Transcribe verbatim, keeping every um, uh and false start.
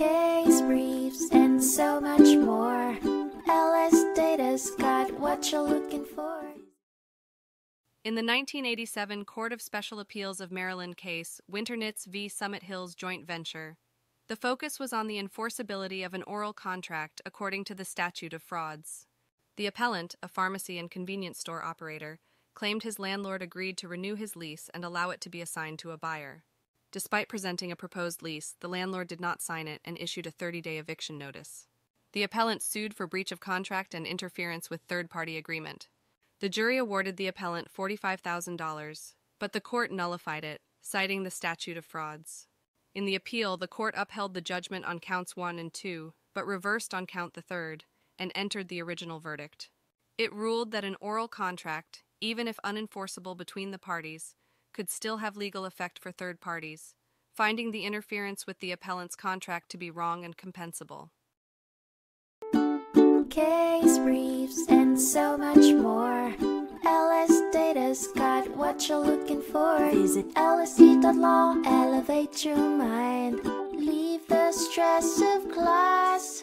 case briefs, and so much more. LSData's got what you're looking for. In the nineteen eighty-seven Court of Special Appeals of Maryland case, Winternitz v. Summit Hills Joint Venture, the focus was on the enforceability of an oral contract according to the Statute of Frauds. The appellant, a pharmacy and convenience store operator, claimed his landlord agreed to renew his lease and allow it to be assigned to a buyer. Despite presenting a proposed lease, the landlord did not sign it and issued a thirty-day eviction notice. The appellant sued for breach of contract and interference with third-party agreement. The jury awarded the appellant forty-five thousand dollars, but the court nullified it, citing the Statute of Frauds. In the appeal, the court upheld the judgment on counts one and two, but reversed on count the third, and entered the original verdict. It ruled that an oral contract, even if unenforceable between the parties, could still have legal effect for third parties, finding the interference with the appellant's contract to be wrong and compensable. Case briefs and so much more. LSData's got what you're looking for. Visit L S D dot law, elevate your mind, leave the stress of class.